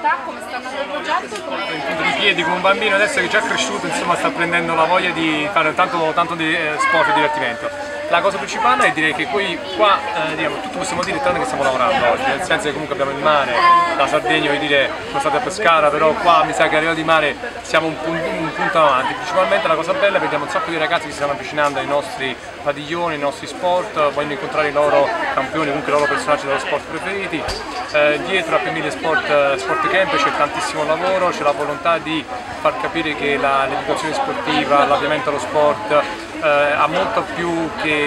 realtà, come sta andando il progetto? Come... I piedi con un bambino adesso che è già cresciuto, insomma, sta prendendo la voglia di fare tanto di sport e divertimento. La cosa principale è dire che qua tutto possiamo dire tanto che stiamo lavorando oggi, nel senso che comunque abbiamo il mare, la Sardegna, voglio dire, sono stato a Pescara, però qua mi sa che a livello di mare siamo un punto avanti. Principalmente la cosa bella è che vediamo un sacco di ragazzi che si stanno avvicinando ai nostri padiglioni, ai nostri sport, vogliono incontrare i loro campioni, comunque i loro personaggi dei loro sport preferiti. Dietro a Happy Meal Sport Camp c'è tantissimo lavoro, c'è la volontà di far capire che l'educazione sportiva, l'avviamento allo sport, ha molto più che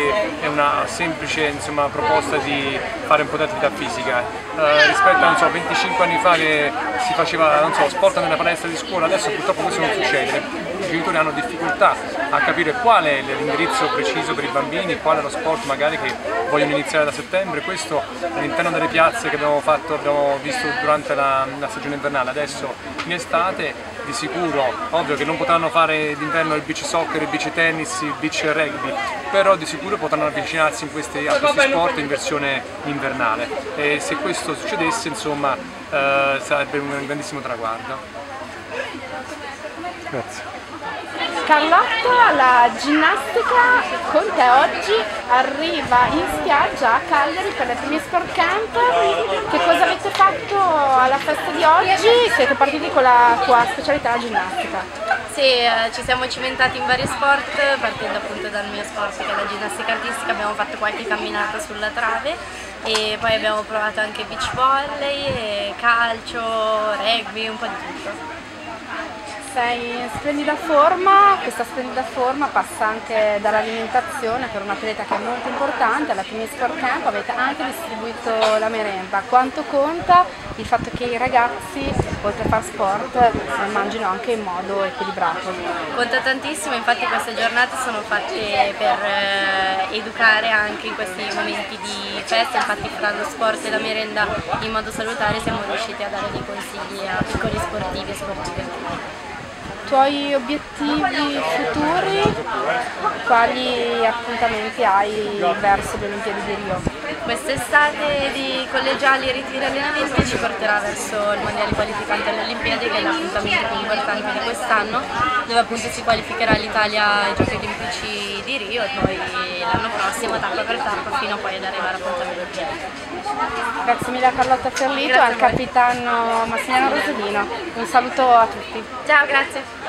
è una semplice, insomma, proposta di fare un po' di attività fisica. Rispetto a, non so, 25 anni fa che si faceva, non so, sport nella palestra di scuola, adesso purtroppo questo non succede. I genitori hanno difficoltà a capire qual è l'indirizzo preciso per i bambini, qual è lo sport magari che vogliono iniziare da settembre. Questo all'interno delle piazze che abbiamo visto durante la stagione invernale. Adesso in estate di sicuro, ovvio che non potranno fare d'inverno il beach soccer, il beach tennis, il beach rugby, però di sicuro potranno avvicinarsi a questi sport in versione invernale, e se questo succedesse, insomma, sarebbe un grandissimo traguardo. Grazie. Carlotta, la ginnastica con te oggi arriva in spiaggia a Cagliari per il Happy Meal Sport Camp. Che cosa avete fatto alla festa di oggi? Siete partiti con la tua specialità, la ginnastica. Sì, ci siamo cimentati in vari sport, partendo appunto dal mio sport che è la ginnastica artistica. Abbiamo fatto qualche camminata sulla trave e poi abbiamo provato anche beach volley, e calcio, rugby, un po' di tutto. Sei in splendida forma, questa splendida forma passa anche dall'alimentazione per un atleta che è molto importante. Alla Happy Meal Sport Camp avete anche distribuito la merenda. Quanto conta il fatto che i ragazzi, oltre a far sport, mangino anche in modo equilibrato? Conta tantissimo, infatti queste giornate sono fatte per educare anche in questi momenti di festa. Infatti fra lo sport e la merenda in modo salutare siamo riusciti a dare dei consigli a piccoli sportivi e sportive. I tuoi obiettivi futuri, quali appuntamenti hai verso le Olimpiadi di Rio? Quest'estate di collegiali e ritiri allenamenti ci porterà verso il mondiale qualificante alle Olimpiadi, che è l'appuntamento più importante di quest'anno, dove appunto si qualificherà l'Italia ai Giochi Olimpici di Rio e poi l'anno prossimo tappa per tappa fino a poi ad arrivare all'appuntamento oggetto. Grazie mille a Carlotta Ferlito e al capitano Massimiliano Rosolino. Un saluto a tutti. Ciao, grazie.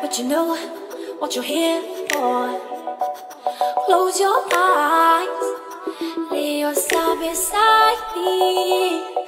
But you know what you're here for. Close your eyes, lay yourself beside me.